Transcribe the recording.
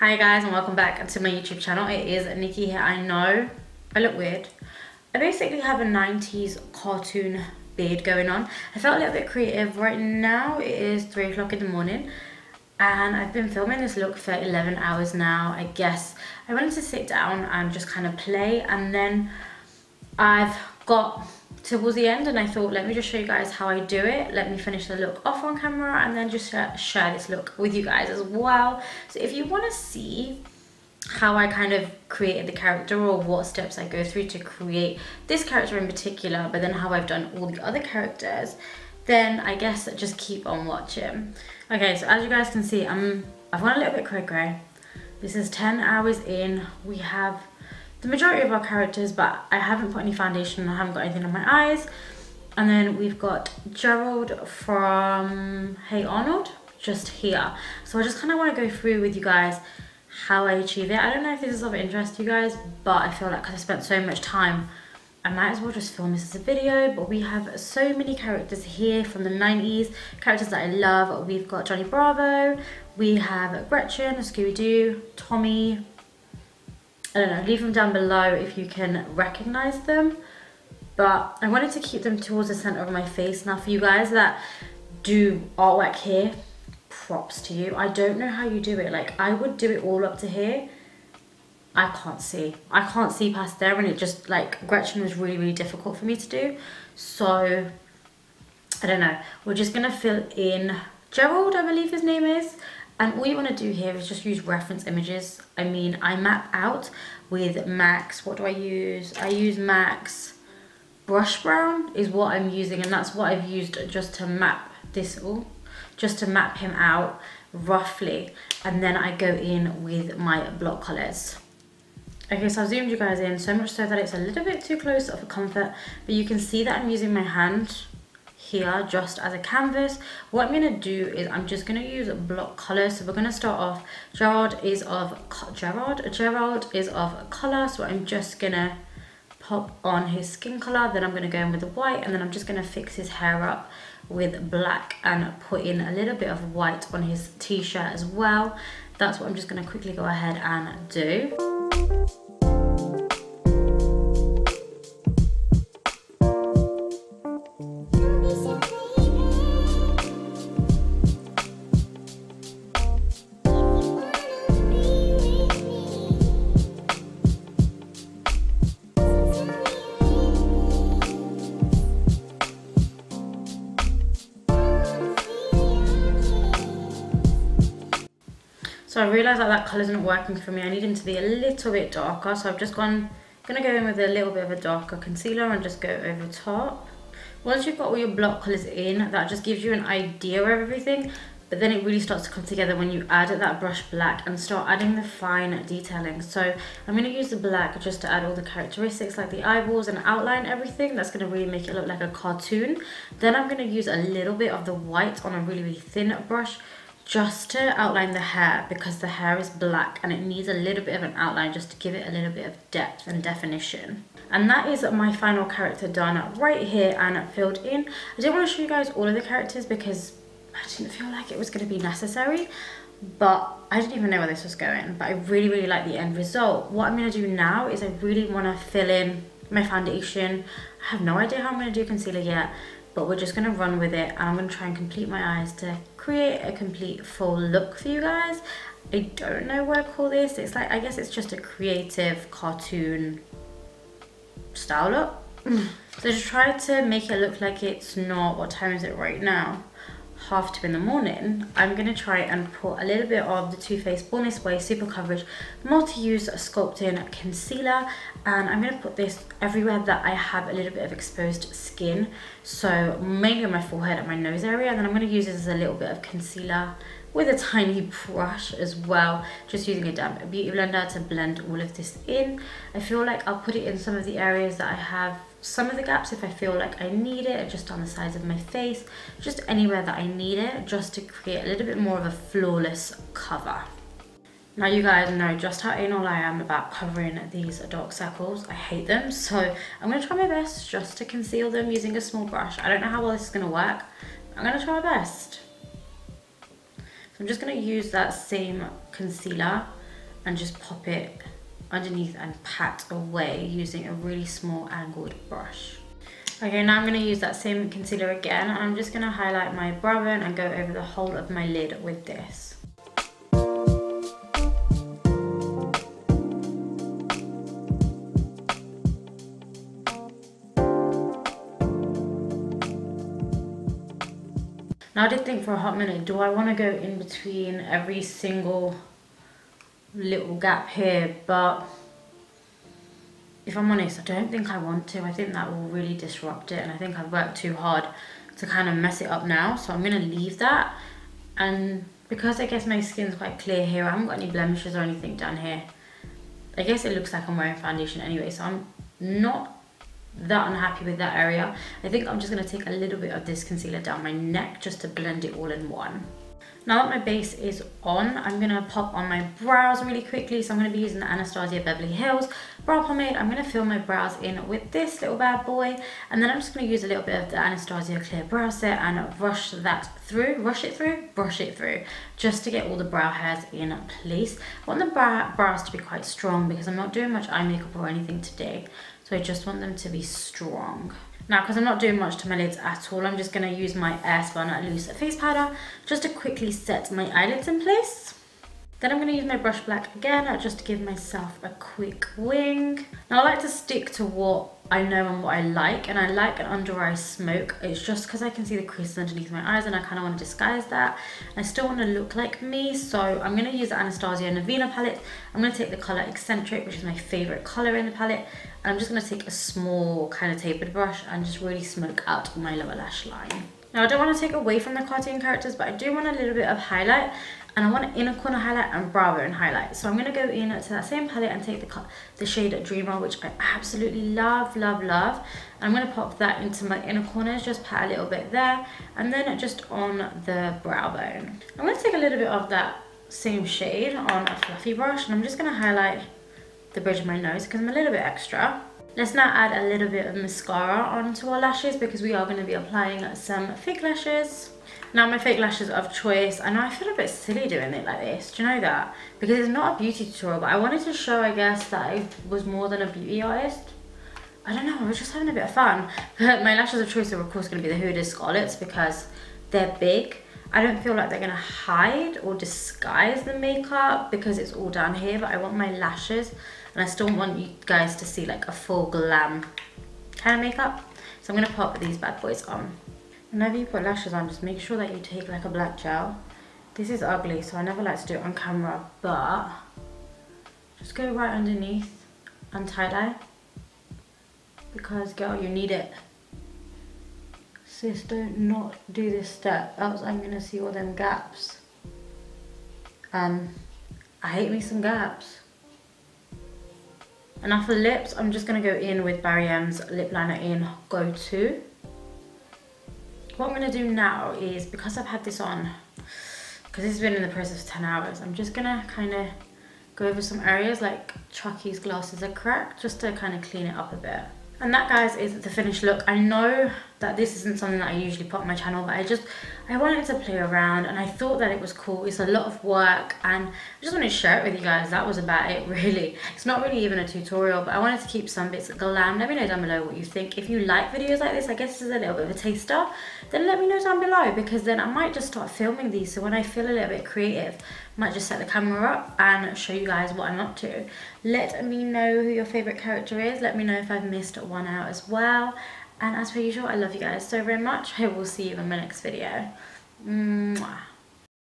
Hi guys, and welcome back to my YouTube channel. It is Nikki here. I know I look weird. I basically have a 90s cartoon beard going on. I felt a little bit creative. Right now it is 3 o'clock in the morning and I've been filming this look for 11 hours now, I guess. I wanted to sit down and just kind of play, and then I've got towards the end and I thought, let me just show you guys how I do it. Let me finish the look off on camera and then just share this look with you guys as well. So if you want to see how I kind of created the character, or what steps I go through to create this character in particular, but then how I've done all the other characters, then I guess just keep on watching. Okay, so as you guys can see, I've gone a little bit cray-cray. This is 10 hours in. We have the majority of our characters, but I haven't put any foundation, I haven't got anything on my eyes. And then we've got Gerald from Hey Arnold just here. So I just kind of want to go through with you guys how I achieve it. I don't know if this is of interest to you guys, but I feel like I've spent so much time, I might as well just film this as a video. But we have so many characters here from the 90s, characters that I love. We've got Johnny Bravo, we have Gretchen, Scooby-Doo, Tommy. I don't know, leave them down below if you can recognize them, but I wanted to keep them towards the center of my face. Now for you guys that do artwork here, props to you. I don't know how you do it. Like, I would do it all up to here. I can't see. I can't see past there, and it just, like, Gretchen was really, really difficult for me to do. So, I don't know. We're just gonna fill in Gerald, I believe his name is. And all you want to do here is just use reference images. I mean, I map out with Max. What do I use? I use Max Brush Brown is what I'm using, and that's what I've used just to map this all, just to map him out roughly. And then I go in with my block colors. Okay, so I've zoomed you guys in so much so that it's a little bit too close for comfort, but you can see that I'm using my hand here just as a canvas. What I'm gonna do is I'm just gonna use block color. So we're gonna start off. Gerald is of color, so I'm just gonna pop on his skin color. Then I'm gonna go in with the white, and then I'm just gonna fix his hair up with black and put in a little bit of white on his t-shirt as well. That's what I'm just gonna quickly go ahead and do. So I realised that that colour isn't working for me. I need him to be a little bit darker, so I've just gonna go in with a little bit of a darker concealer and just go over top. Once you've got all your block colours in, that just gives you an idea of everything, but then it really starts to come together when you add that brush black and start adding the fine detailing. So I'm gonna use the black just to add all the characteristics, like the eyeballs and outline everything. That's gonna really make it look like a cartoon. Then I'm gonna use a little bit of the white on a really, really thin brush, just to outline the hair, because the hair is black and it needs a little bit of an outline just to give it a little bit of depth and definition. And that is my final character done right here and filled in. I didn't want to show you guys all of the characters because I didn't feel like it was going to be necessary, but I didn't even know where this was going, but I really, really like the end result. What I'm going to do now is I really want to fill in my foundation. I have no idea how I'm going to do concealer yet, but we're just gonna run with it, and I'm gonna try and complete my eyes to create a complete full look for you guys. I don't know what I call this. It's like, I guess it's just a creative cartoon style look. So just try to make it look like it's not, what time is it right now? 2:30 in the morning. I'm gonna try and put a little bit of the Too Faced Born This Way Super Coverage Multi-Use Sculpting Concealer, and I'm gonna put this everywhere that I have a little bit of exposed skin, so mainly on my forehead and my nose area. And then I'm gonna use this as a little bit of concealer with a tiny brush as well, just using a damp beauty blender to blend all of this in. I feel like I'll put it in some of the areas that I have some of the gaps if I feel like I need it, just on the sides of my face, just anywhere that I need it, just to create a little bit more of a flawless cover. Now you guys know just how anal I am about covering these dark circles. I hate them, so I'm gonna try my best just to conceal them using a small brush. I don't know how well this is gonna work, but I'm gonna try my best. So I'm just gonna use that same concealer and just pop it underneath and pat away using a really small angled brush. Okay, now I'm going to use that same concealer again, and I'm just going to highlight my brow bone and go over the whole of my lid with this. Now I did think for a hot minute, do I want to go in between every single little gap here? But if I'm honest, I don't think I want to. I think that will really disrupt it, and I think I've worked too hard to kind of mess it up now. So I'm going to leave that, and because I guess my skin's quite clear here, I haven't got any blemishes or anything down here. I guess it looks like I'm wearing foundation anyway, so I'm not that unhappy with that area. I think I'm just going to take a little bit of this concealer down my neck just to blend it all in one. Now that my base is on, I'm going to pop on my brows really quickly. So I'm going to be using the Anastasia Beverly Hills Brow Pomade. I'm going to fill my brows in with this little bad boy, and then I'm just going to use a little bit of the Anastasia Clear Brow Set and brush that through, brush it through, just to get all the brow hairs in place. I want the brows to be quite strong because I'm not doing much eye makeup or anything today. So I just want them to be strong. Now, because I'm not doing much to my lids at all, I'm just going to use my Airspun Loose Face Powder just to quickly set my eyelids in place. Then I'm going to use my brush black again just to give myself a quick wing. Now, I like to stick to what I know and what I like, and I like an under eye smoke. It's just because I can see the creases underneath my eyes and I kind of want to disguise that. I still want to look like me, so I'm going to use the Anastasia Novena palette. I'm going to take the colour Eccentric, which is my favourite colour in the palette. I'm just going to take a small kind of tapered brush and just really smoke out my lower lash line. Now I don't want to take away from the cartoon characters, but I do want a little bit of highlight, and I want an inner corner highlight and brow bone highlight. So I'm going to go in to that same palette and take the shade Dreamer, which I absolutely love. I'm going to pop that into my inner corners, just pat a little bit there, and then just on the brow bone. I'm going to take a little bit of that same shade on a fluffy brush, and I'm just going to highlight the bridge of my nose because I'm a little bit extra. Let's now add a little bit of mascara onto our lashes because we are going to be applying some fake lashes. Now my fake lashes of choice, I know I feel a bit silly doing it like this, do you know that? Because it's not a beauty tutorial, but I wanted to show, I guess, that I was more than a beauty artist. I don't know, I was just having a bit of fun. But my lashes of choice are of course going to be the Huda Scarlets because they're big. I don't feel like they're going to hide or disguise the makeup because it's all down here, but I want my lashes, and I still want you guys to see like a full glam kind of makeup. So I'm going to pop these bad boys on. Whenever you put lashes on, just make sure that you take like a black gel. This is ugly, so I never like to do it on camera, but just go right underneath and tie-dye because girl, you need it. Sis, don't not do this step, else I'm going to see all them gaps. I hate me some gaps. And now for lips, I'm just going to go in with Barry M's Lip Liner in Go To. What I'm going to do now is, because I've had this on, because this has been in the process for 10 hours, I'm just going to kind of go over some areas like Chucky's glasses are cracked, just to kind of clean it up a bit. And that, guys, is the finished look. I know that this isn't something that I usually put on my channel, but I wanted to play around and I thought that it was cool. It's a lot of work and I just wanted to share it with you guys. That was about it, really. It's not really even a tutorial, but I wanted to keep some bits glam. Let me know down below what you think. If you like videos like this, I guess this is a little bit of a taster, then let me know down below, because then I might just start filming these. So when I feel a little bit creative, I might just set the camera up and show you guys what I'm up to. Let me know who your favourite character is. Let me know if I've missed one out as well. And as per usual, I love you guys so very much. I will see you in my next video. Mwah.